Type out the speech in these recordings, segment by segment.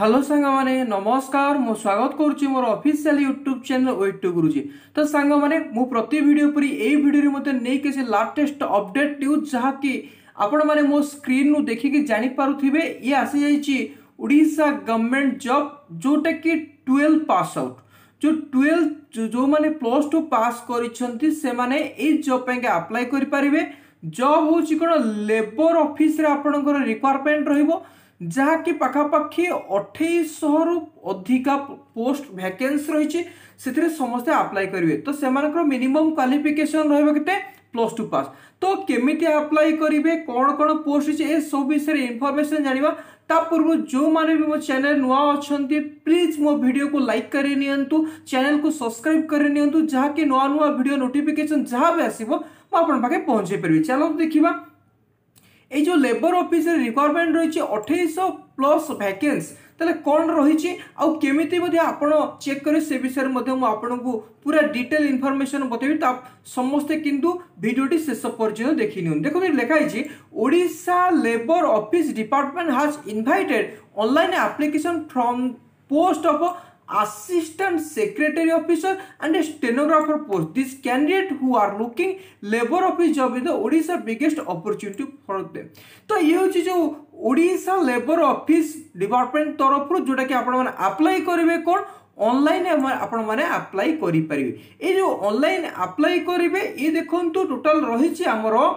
Hello सांग माने नमस्कार मो स्वागत करुच्ची मोर official YouTube channel way to Guruji. तो सांग माने मो प्रति वीडियो पर ए वीडियो मते नै के से लेटेस्ट अपडेट न्यूज जहा कि आपण माने मो स्क्रीन नु देखि कि जानि पारुथिबे। ये आसी जाईची ओडिशा गवर्नमेंट जॉब जोटा कि 12 पास आउट जो 12 जो माने प्लस 2 पास करिसंती से माने ए जॉब पे अप्लाई करि परिबे। जॉब होची कोन लेबर ऑफिस रे आपणकर रिक्वायरमेंट रहिबो जहा कि पखापाखि 2800 रु अधिका पोस्ट वैकेंसी रही से समस्ते अप्लाई करेंगे। तो से मिनिमम क्वालिफिकेशन रहा प्लस टू पास। तो केमिति अप्लाई करेंगे कौन कौन पोस्ट ये सब विषय इनफॉरमेशन जाना पूर्व जो माने भी मो चैनल नुआ अच्छा प्लीज मो वीडियो को लाइक कर चैनल को सब्सक्राइब कर जहाँकि नुआ नुआ वीडियो नोटिफिकेशन जहाँ भी आसो मुझे पहुंचे पारि। चलो देखा ये जो लेबर ऑफिस रिक्वायरमेंट रही 2800 प्लस वैकेंसी तेल कौन रही केमिति चेक करें से विषय में आपको पूरा डिटेल इनफॉरमेशन बतेबी। समस्ते किंतु वीडियोटी शेष पर्यटन देखी नि देखो लिखाई Odisha labour office department has invited online application from post of Assistant Secretary Officer and a stenographer post. These candidate who are looking labor office job is the Odisha biggest opportunity for them. तो ये हो चीज़ जो Odisha labour office department तरफ जोटा कि आपण माने apply करेंगे कौन ऑनलाइन आपण माने अप्लाई करि परिबे। ये जो ऑनलाइन अप्लाई करेंगे ये देखंतु टोटल रही हमरो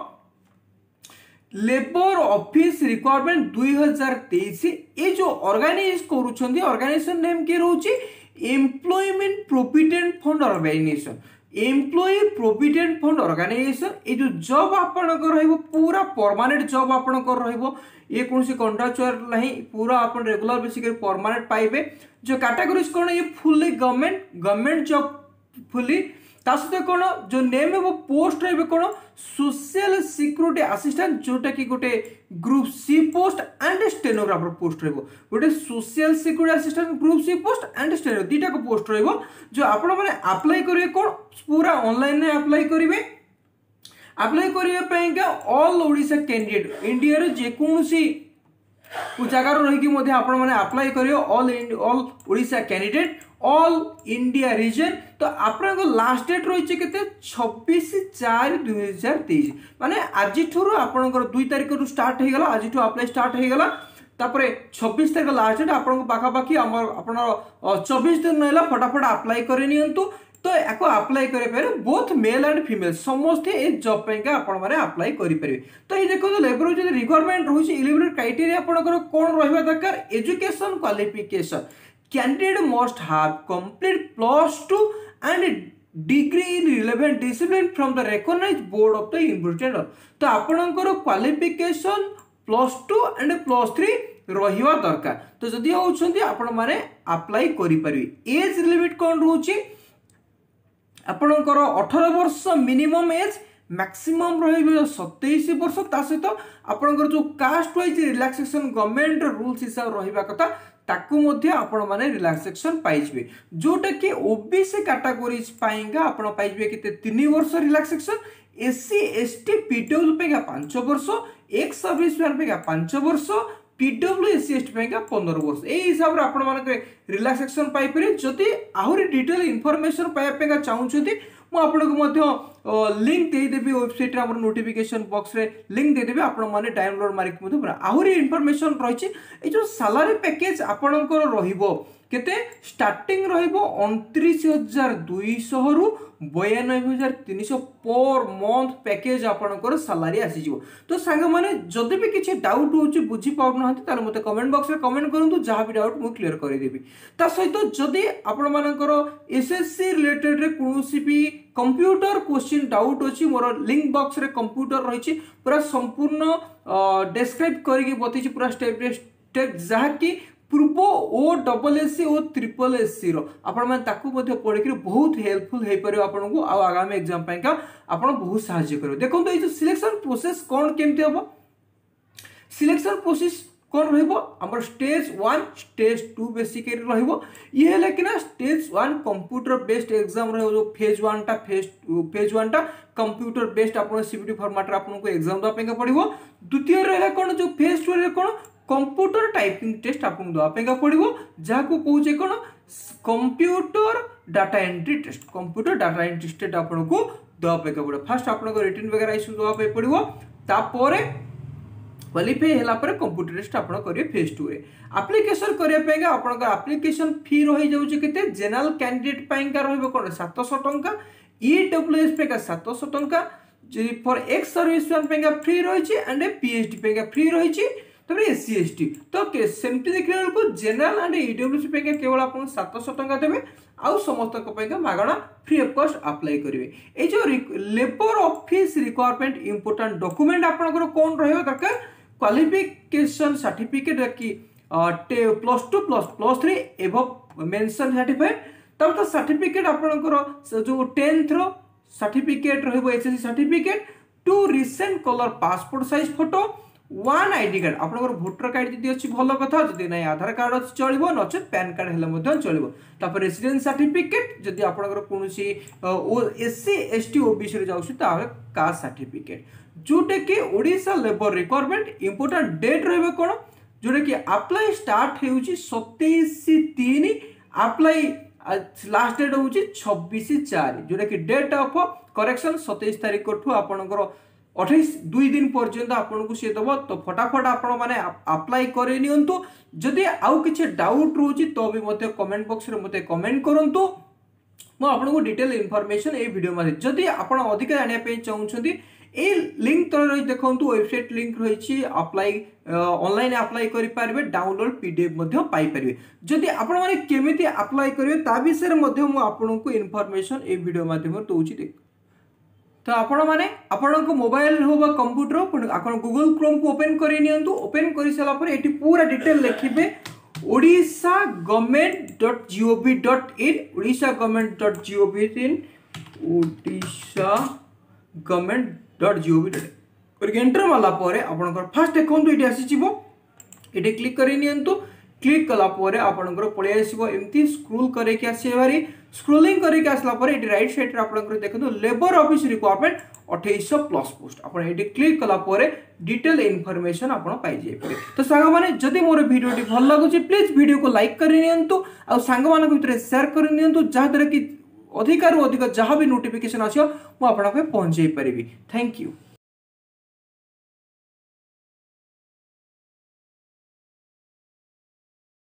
लेबर ऑफिस रिक्वायरमेंट 2023। ये जो ऑर्गेनाइज करूछंदी ऑर्गेनाइजेशन नेम के रोची employment provident fund organisation employ provident fund organisation. ये जो जॉब आपनको रहइबो पूरा परमानेंट जॉब आपनको रहइबो ये कोनसी कॉन्ट्रैक्चुअल नहीं पूरा आपन रेगुलर बेसिकली परमानेंट पाइबे। जो कैटेगरीज कोन ये फुल्ली गवर्नमेंट जॉब फुल्ली तासते कौन जो नेम है वो पोस्ट रही है कौन सोशल सिक्योरिटी असिस्टेंट जोटा कि गोटे group C post and stenographer post रही गोटे social security assistant group C post and steno दुटा को पोस्ट रही जो आपण मैंने अप्लाई करेंगे कौन पूरा ऑनलाइन अप्लाई करने ऑल ओडिशा कैंडिडेट इंडिया रे जेकोसी जगार रहीकि अप्लाई करेंगे all Odisha candidate all India region. तो आपन को लास्ट डेट रही है 26/4/2023 माने आज आपण 2 तारिख रु स्टार्ट हो गला आज अप्लाई स्टार्ट हो गला तापर 26 तारिख लास्ट डेट आपण को पाखापाखी आपण 24 दिन रहा फटाफट अप्लाई करनियंतु। तो आपको अप्लाई करें बोथ मेल एंड फीमेल समस्ते ये जॉब पे अप्लाई करेंगे। तो ये देखो लेबर जो रिक्वायरमेंट रही एलिजिबिलिटी क्राइटेरिया आपंकर कौन रहा दरकार education qualification candidate must have complete plus two and degree in relevant discipline from the recognise board of the university. तो आपंकर qualification plus two and plus three रहा दरकार। तो जदि होने अप्लाई करेंगे एज लिमिट कौन रोचे आपणकर 18 वर्ष मिनिमम एज मैक्सिमम रही 27 वर्ष ता सहित आपणकर जो caste wise relaxation government rules हिसाब रहा कथा ताकू मध्य आपण माने रिलैक्सेशन पाइबे जोटा कि ओबीसी कैटेगरीज पाएंगा आपण पाइबे किते 3 वर्ष रिलैक्सेशन एससी एसटी पीडब्ल्यू पेगा 5 वर्ष एक्स सर्विसमैन पेगा 5 वर्ष पीडब्ल्यू एससी एसटी पेगा 15 वर्ष ए हिसाब रे आपण माने रिलैक्सेशन पाइ परे। जति आहुरी डिटेल इनफॉरमेशन पाइ पेगा चाहउछथि मु आपण को मध्य लिंक दे देबी वेबसाइट रे हमर नोटिफिकेशन बॉक्स रे लिंक दे देबी आपण माने डाउनलोड मारिक मु पूरा आहुरी इनफॉरमेशन रहिछि। ए जो सैलरी पैकेज आपण को रहिबो केते स्टार्टिंग रहिबो 29200 रु 92300 पर मंथ पैकेज आपणकर सैलरी आसी जीवो। तो सांग माने जदि भी किछि डाउट होछि बुझी पाउन हथि तार मते कमेंट बॉक्स रे कमेंट करंतु जहां भी डाउट मु क्लियर कर देबी। ता सहित जदि आपण मानकर एसएससी रिलेटेड रे कोनोसी भी कंप्यूटर क्वेश्चन डाउट अछि मोर लिंक बॉक्स रे कंप्यूटर रहिछि पूरा संपूर्ण डिस्क्राइब करिके बतिछि पूरा स्टेप बाय स्टेप जहां कि पूर्व O double S C O triple S C रोक पढ़ी बहुत हेल्पफुल हो पार आपको आगामी एग्जाम पाइका आप बहुत साहय कर। देखो ये सिलेक्शन प्रोसेस कौन केमती हम सिलेक्शन प्रोसेस कौन रहा स्टेज 1 स्टेज 2 बेसिकली रही कि ना स्टेज 1 कंप्यूटर बेस्ड एग्जाम रो फेज 1 टा कंप्यूटर बेस्ड आप सीपीटी फॉर्मेट रे आपको एग्जाम दवा पड़ो। द्वितीय रहा कौन जो फेज 2 रे कौन कंप्यूटर टाइपिंग टेस्ट आपको दवापा पड़ो जहाँ कहे कौन computer data entry test. Computer data entry test आपको दवापा पड़ो फास्ट आप रिटर्न वगैरह ये सब दवापा पड़ो तापर क्वालिफाई होला पर कंप्यूटर टेस्ट आप करेंगे फेज टू रे। एप्लिकेशन करने आप्लिकेशन फी रही जाऊँगी के जेनरल कैंडिडेट का रोक कौन 700 टंका ईडब्ल्यूएस पैका 700 टंका फॉर एक्स सर्विसमैन फ्री रही एंड पीएचडी फ्री रही एससी एस टी तो सेमती देखने बेलू जेनराल एंड ईडब्ल्यूएस केवल आप 700 टंका देवे आउ समस्त मागणा फ्री अफ कस्ट अप्लाई करेंगे। ये जो labour office requirement important document आप कौन रहा दरकार क्वालिफिकेशन सर्टिफिकेट कि +2 ++3 एबव मेंशन सर्टिफाइड तब तो सर्टिफिकेट आपंकर जो 10th certificate SSC certificate 2 recent colour passport size photo 1 ID card आप भोटर कार्ड जी अच्छी भल कथा जी ना आधार कार्ड अच्छी चलो नचे पैन कार्ड है चलो तापर रेसीडेन्स सर्टिफिकेट जदि आप कौन एससी एसटी ओबीसी रे जाउसी कास्ट सर्टिफिकेट जोटा कि Odisha labour requirement important date रही कौन जोटा कि अप्लाई स्टार्ट हो 27/3 अप्लाई लास्ट डेट हूँ 26/4 जोटा कि डेट ऑफ करेक्शन 27 तारीख ठूँ आपर 28-2 दिन पर्यंत आपको सी दब तो फटाफट आप्लाई करनी जदि आउ कि डाउट रोचे तो भी मत कमेंट बॉक्स में मत कमेंट करूँ मो आपको डिटेल इनफॉरमेशन ये वीडियो में जदि आप अधिक जानापी चाहते ये लिंक तले रही देखो वेबसाइट लिंक रही अप्लाई ऑनलाइन अप्लाई कर पारे डाउनलोड पीडीएफ पाइपर जदि आपमि अप्लाई करेंगे ता विषय में आपको इनफॉरमेशन ये वीडियो मध्यम दूसरी तो आपण मोबाइल हो बा कंप्यूटर आपन गूगल क्रोम को ओपन करनी ओपन कर सारापर ये पूरा डिटेल लिखे odisha.government.gov.in odisha.government.gov.in odisha.government.gov.in एंटर मारापर आप फास्ट देखो ये आसीचे क्लिक करनी क्लिक कलापर आपंकर पलि आसमती स्क्रोल करके आसारी स्क्रोलिंग करके आसलापर ये रईट सैड्रे आप देखो लेबर ऑफिस रिक्वायरमेंट 2800+ पोस्ट आप क्लिक कलापर डिटेल इनफॉरमेशन आपजे तो सांग मैंने जदि मोर भिडटी भल लगुच प्लीज भिडियो को लाइक करनी सांग मान भर सेयार करनी जहाँद्वारा कि अधिकार जहाँ भी नोटिफिकेशन आसो मुझे पहुँचे पारि। Thank you.